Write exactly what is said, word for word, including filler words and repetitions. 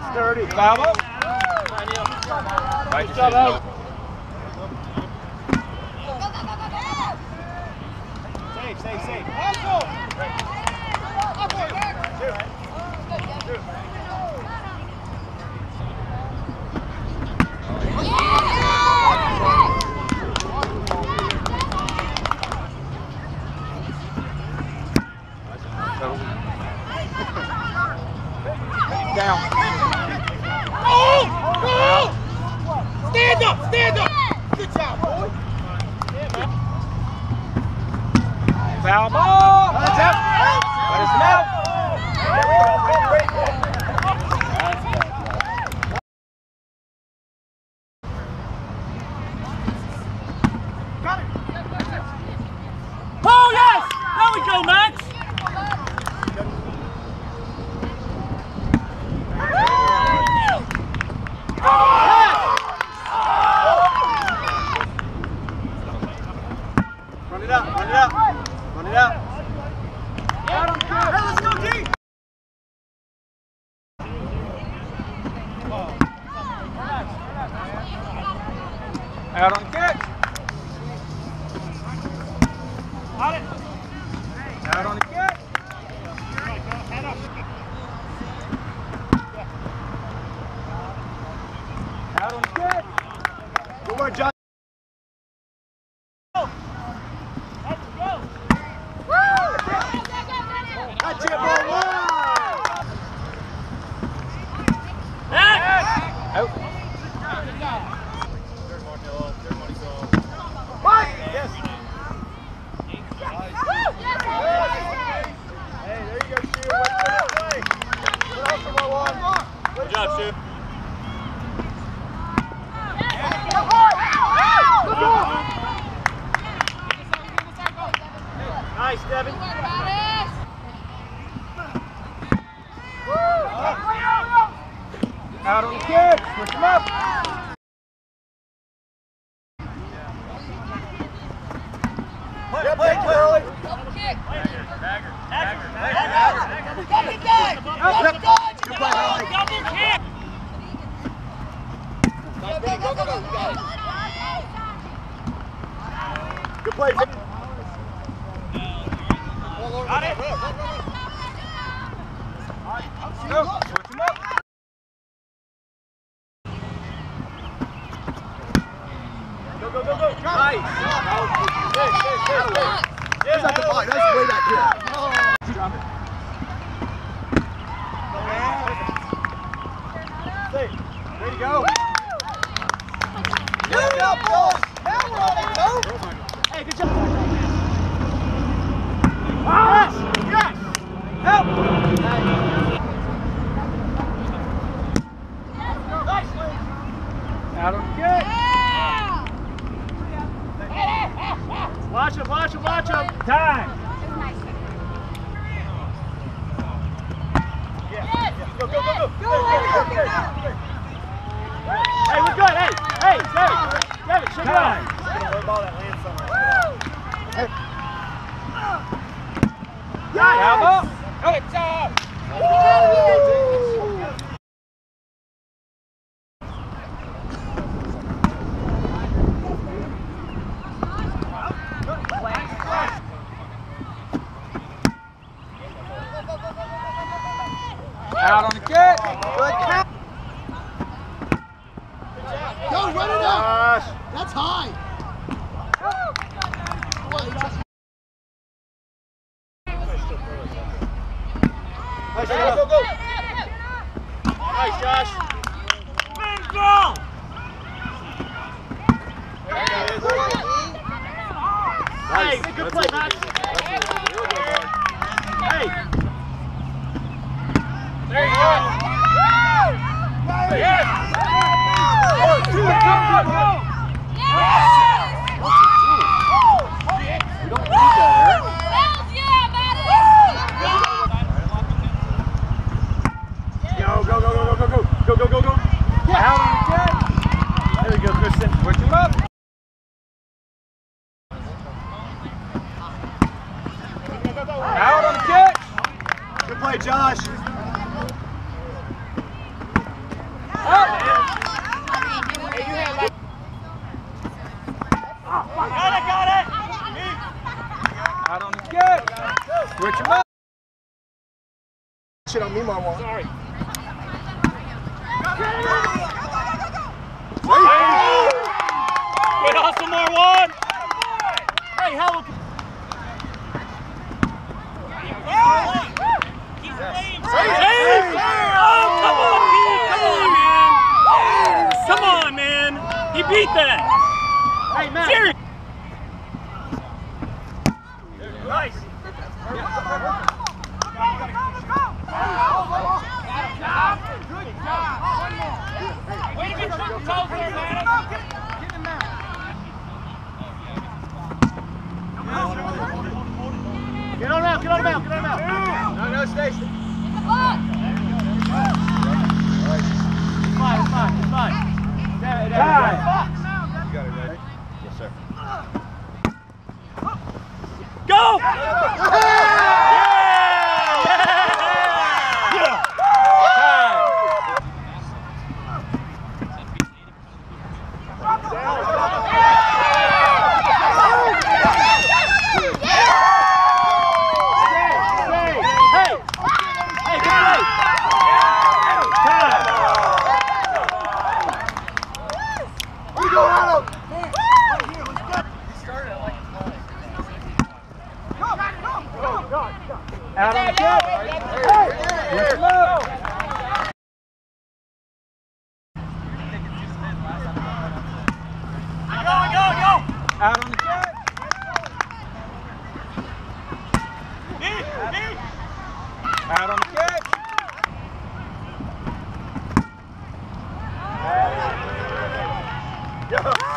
That's dirty. Foul. Good job, out. Save, save, save. Hustle! Down. Oh! Oh! Stand up! Stand up! Good job, boy! Foul ball! That's out! Let us know! Got it! Oh, yes! There we go, Max! Out on the catch. Got it. Out on the catch. Head up. Out on the catch. Good work, John. Let's go. Woo! That's it, boy. Wow. Back. Out. Nice, Devin. Woo! Out on the kids, push them up. Play, play, play. Double kick. Dagger, dagger, dagger. Double kick. Double kick. Go, go, go, go. Good play, Vic. Got it! Run, run, run, run. Go! Switch him up! Go, go, go, go! Nice! That's not the block, that's way back here! Oh. Drop it! Safe! Way to go! Good job, boys! Now we're on it, though! Hey, good job! Yes! Yes! Help! Nice! Out on the good! Yeah. Watch him, watch him, watch him! Time! Yeah. Go, go, go, go! Hey, we're good! Hey! Hey! Hey! David, shake it off! Yes! Good job! Woo! Out on the kick! Good catch! Go, run it up! That's high! Nice, go, go, go! Nice, Josh! Let's go! There it is. Nice, hey, good play, Josh! Hey! There you go! Yes! One, two, go, go, go! Yes! One, two, Josh. Shit on me, my one. Sorry. Good hustle, Marwan. Hey, hell. He's playing. Oh, come on, Pete. Come on, man. Come on, man. He beat that. Hey, man. Seriously. Yeah.